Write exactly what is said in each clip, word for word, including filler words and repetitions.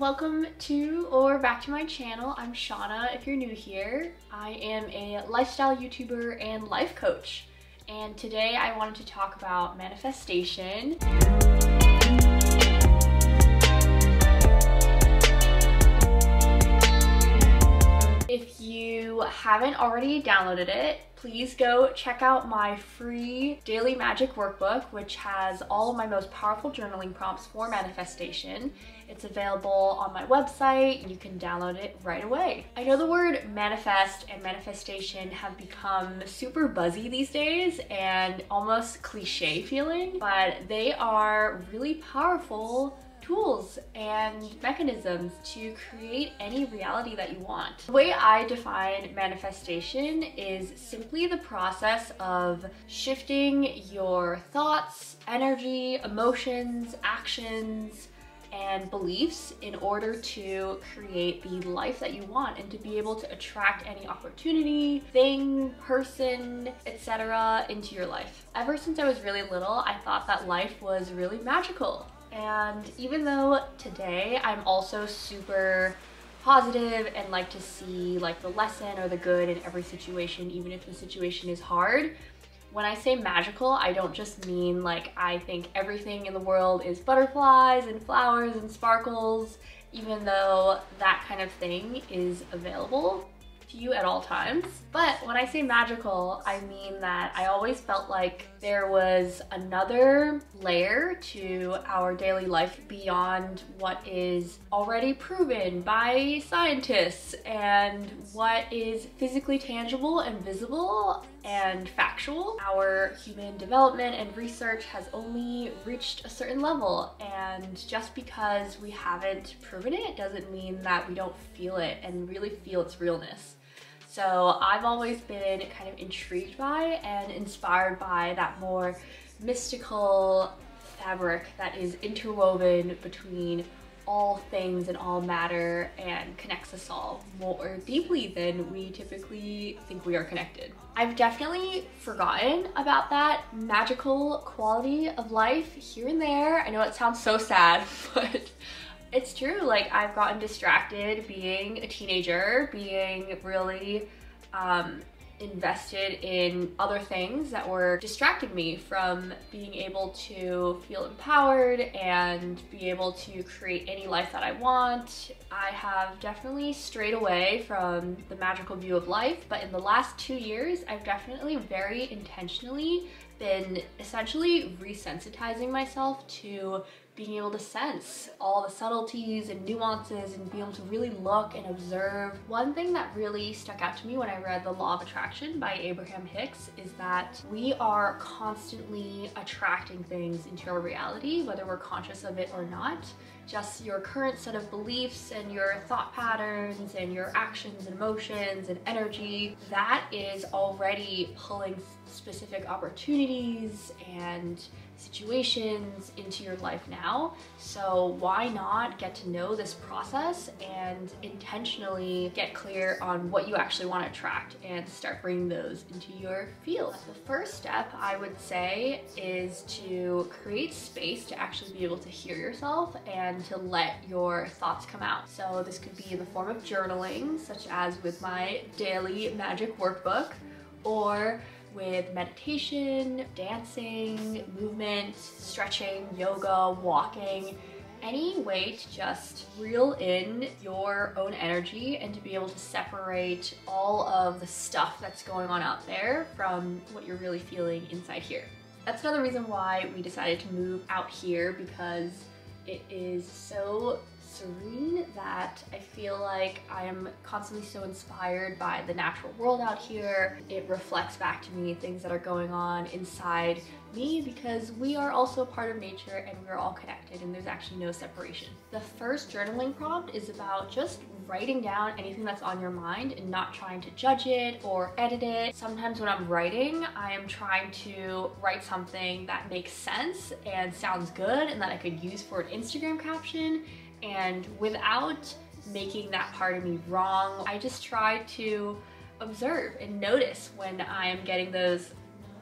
welcome to or back to my channel. I'm Shauna if you're new here. I am a lifestyle YouTuber and life coach, and today I wanted to talk about manifestation. If you haven't already downloaded it, please go check out my free daily magic workbook, which has all of my most powerful journaling prompts for manifestation. It's available on my website. You can download it right away. I know the word manifest and manifestation have become super buzzy these days and almost cliche feeling, but they are really powerful tools and mechanisms to create any reality that you want. The way I define manifestation is simply the process of shifting your thoughts, energy, emotions, actions, and beliefs in order to create the life that you want and to be able to attract any opportunity, thing, person, et cetera into your life. Ever since I was really little, I thought that life was really magical. And even though today I'm also super positive and like to see like the lesson or the good in every situation, even if the situation is hard, when I say magical, I don't just mean like I think everything in the world is butterflies and flowers and sparkles, even though that kind of thing is available to you at all times. But when I say magical, I mean that I always felt like there was another layer to our daily life beyond what is already proven by scientists and what is physically tangible and visible and factual. Our human development and research has only reached a certain level, and just because we haven't proven it doesn't mean that we don't feel it and really feel its realness. So I've always been kind of intrigued by and inspired by that more mystical fabric that is interwoven between all things and all matter and connects us all more deeply than we typically think we are connected. I've definitely forgotten about that magical quality of life here and there. I know it sounds so sad, but it's true. Like, I've gotten distracted being a teenager, being really um, invested in other things that were distracting me from being able to feel empowered and be able to create any life that I want. I have definitely strayed away from the magical view of life, but in the last two years, I've definitely very intentionally been essentially resensitizing myself to being able to sense all the subtleties and nuances and be able to really look and observe. One thing that really stuck out to me when I read The Law of Attraction by Abraham Hicks is that we are constantly attracting things into our reality, whether we're conscious of it or not. Just your current set of beliefs and your thought patterns and your actions and emotions and energy, that is already pulling specific opportunities and situations into your life now. So why not get to know this process and intentionally get clear on what you actually want to attract and start bringing those into your field. The first step, I would say, is to create space to actually be able to hear yourself and to let your thoughts come out. So this could be in the form of journaling, such as with my daily magic workbook, or with meditation, dancing, movement, stretching, yoga, walking, any way to just reel in your own energy and to be able to separate all of the stuff that's going on out there from what you're really feeling inside here. That's another reason why we decided to move out here, because it is so serene that I feel like I am constantly so inspired by the natural world out here. It reflects back to me things that are going on inside me, because we are also a part of nature and we're all connected and there's actually no separation. The first journaling prompt is about just writing down anything that's on your mind and not trying to judge it or edit it. Sometimes when I'm writing, I am trying to write something that makes sense and sounds good and that I could use for an Instagram caption, and without making that part of me wrong, I just try to observe and notice when I am getting those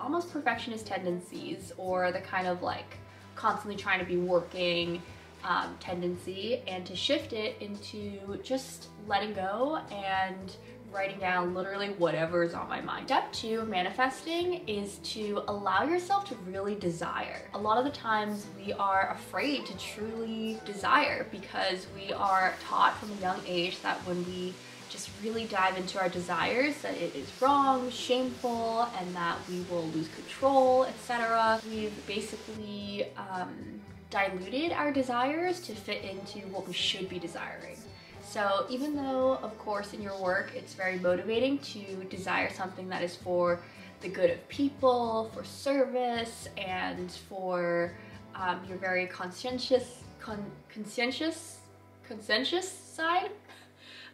almost perfectionist tendencies or the kind of like constantly trying to be working um, tendency and to shift it into just letting go and writing down literally whatever is on my mind. Step two, manifesting, is to allow yourself to really desire. A lot of the times we are afraid to truly desire because we are taught from a young age that when we just really dive into our desires, that it is wrong, shameful, and that we will lose control, et cetera. We've basically um, diluted our desires to fit into what we should be desiring. So even though, of course, in your work, it's very motivating to desire something that is for the good of people, for service, and for um, your very conscientious, con conscientious, conscientious side,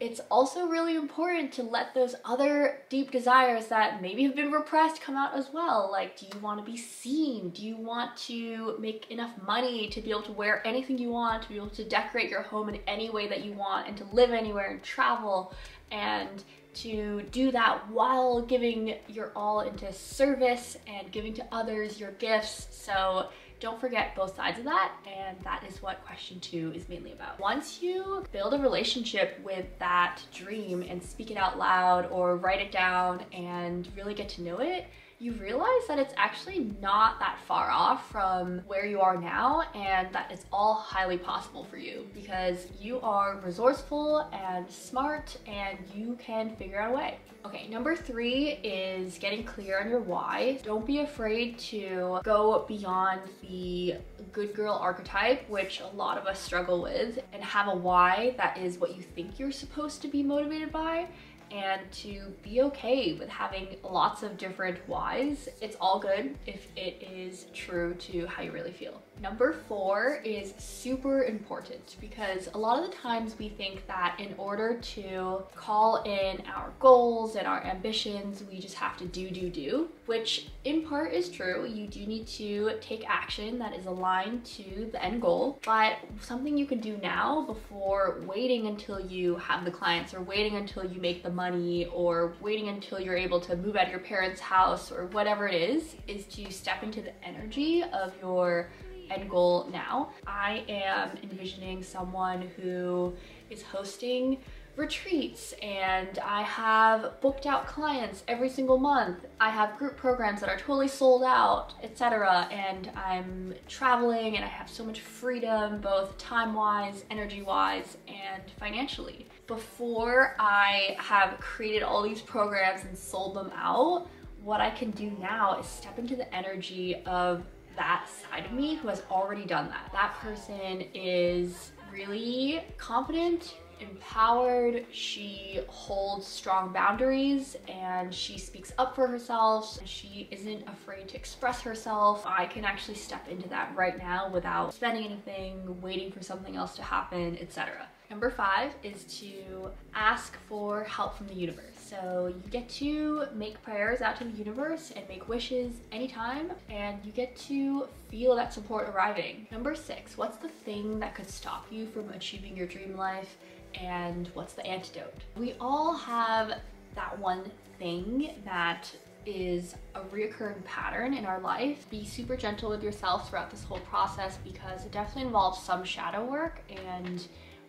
it's also really important to let those other deep desires that maybe have been repressed come out as well. Like, do you want to be seen? Do you want to make enough money to be able to wear anything you want, to be able to decorate your home in any way that you want, and to live anywhere and travel, and to do that while giving your all into service and giving to others your gifts? So don't forget both sides of that, and that is what question two is mainly about. Once you build a relationship with that dream and speak it out loud or write it down and really get to know it, you realize that it's actually not that far off from where you are now, and that it's all highly possible for you because you are resourceful and smart and you can figure out a way. Okay, number three is getting clear on your why. Don't be afraid to go beyond the good girl archetype, which a lot of us struggle with, and have a why that is what you think you're supposed to be motivated by, and to be okay with having lots of different whys. It's all good if it is true to how you really feel. Number four is super important because a lot of the times we think that in order to call in our goals and our ambitions, we just have to do, do, do, which in part is true. You do need to take action that is aligned to the end goal, but something you can do now before waiting until you have the clients or waiting until you make the money or waiting until you're able to move out of your parents' house or whatever it is, is to step into the energy of your end goal now. I am envisioning someone who is hosting retreats, and I have booked out clients every single month. I have group programs that are totally sold out, et cetera. And I'm traveling and I have so much freedom, both time-wise, energy-wise, and financially. Before I have created all these programs and sold them out, what I can do now is step into the energy of that side of me who has already done that. That person is really confident, empowered, she holds strong boundaries, and she speaks up for herself. She isn't afraid to express herself. I can actually step into that right now without spending anything, waiting for something else to happen, et cetera. Number five is to ask for help from the universe. So you get to make prayers out to the universe and make wishes anytime, and you get to feel that support arriving. Number six, what's the thing that could stop you from achieving your dream life? And what's the antidote? We all have that one thing that is a reoccurring pattern in our life. Be super gentle with yourself throughout this whole process because it definitely involves some shadow work, and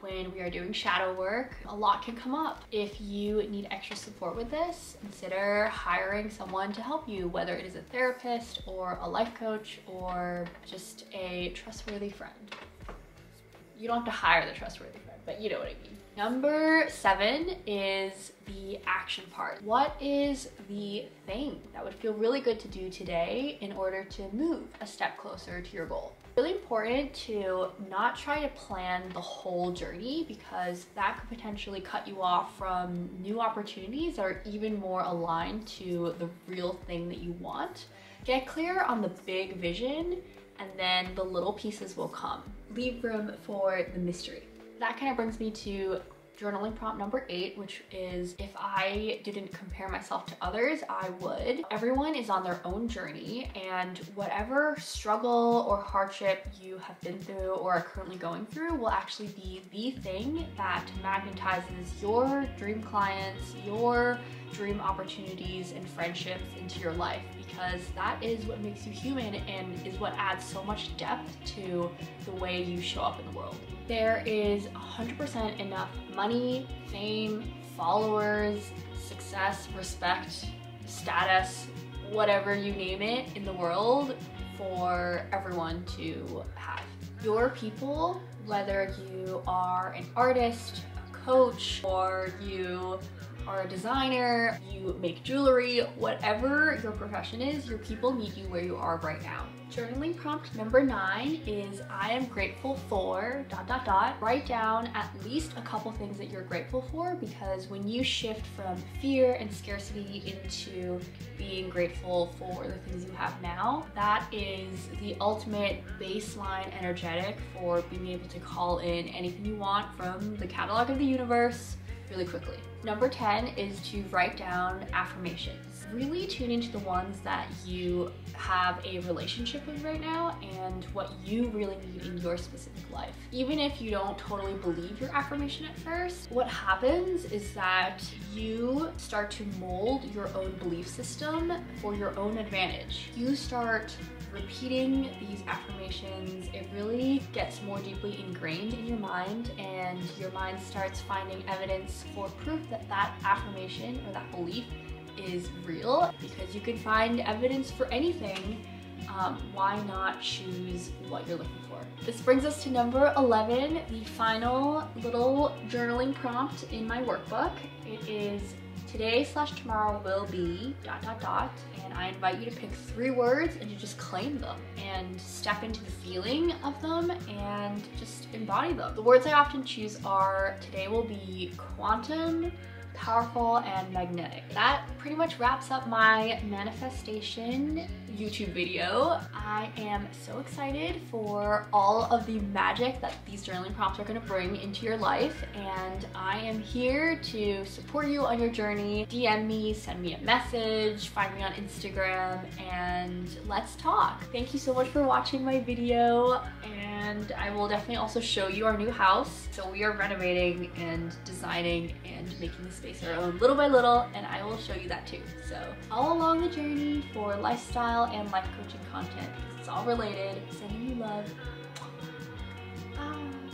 when we are doing shadow work, a lot can come up. If you need extra support with this, consider hiring someone to help you, whether it is a therapist or a life coach or just a trustworthy friend. You don't have to hire the trustworthy friend, but you know what I mean. Number seven is the action part. What is the thing that would feel really good to do today in order to move a step closer to your goal? Really important to not try to plan the whole journey because that could potentially cut you off from new opportunities that are even more aligned to the real thing that you want. Get clear on the big vision, and then the little pieces will come. Leave room for the mystery. That kind of brings me to journaling prompt number eight, which is, if I didn't compare myself to others, I would. Everyone is on their own journey, and whatever struggle or hardship you have been through or are currently going through will actually be the thing that magnetizes your dream clients, your dream opportunities and friendships into your life, because that is what makes you human and is what adds so much depth to the way you show up in the world. There is one hundred percent enough money, fame, followers, success, respect, status, whatever you name it in the world for everyone to have. Your people, whether you are an artist, a coach, or you are a designer, you make jewelry, whatever your profession is, your people meet you where you are right now. Journaling prompt number nine is I am grateful for dot dot dot. Write down at least a couple things that you're grateful for, because when you shift from fear and scarcity into being grateful for the things you have now, that is the ultimate baseline energetic for being able to call in anything you want from the catalog of the universe really quickly. Number ten is to write down affirmations. Really tune into the ones that you have a relationship with right now and what you really need in your specific life. Even if you don't totally believe your affirmation at first, what happens is that you start to mold your own belief system for your own advantage. You start repeating these affirmations, it really gets more deeply ingrained in your mind, and your mind starts finding evidence for proof that that affirmation or that belief is real. Because you can find evidence for anything, um, why not choose what you're looking for? This brings us to number eleven, the final little journaling prompt in my workbook. It is today slash tomorrow will be dot dot dot, and I invite you to pick three words and to just claim them and step into the feeling of them and just embody them. The words I often choose are today will be quantum, powerful, and magnetic. That pretty much wraps up my manifestation YouTube video. I am so excited for all of the magic that these journaling prompts are going to bring into your life, and I am here to support you on your journey. D M me, send me a message, find me on Instagram, and let's talk. Thank you so much for watching my video, and I will definitely also show you our new house. So we are renovating and designing and making the space our own little by little, and I will show you that too. So all along the journey for lifestyle and life coaching content, it's all related. Sending you love. Bye.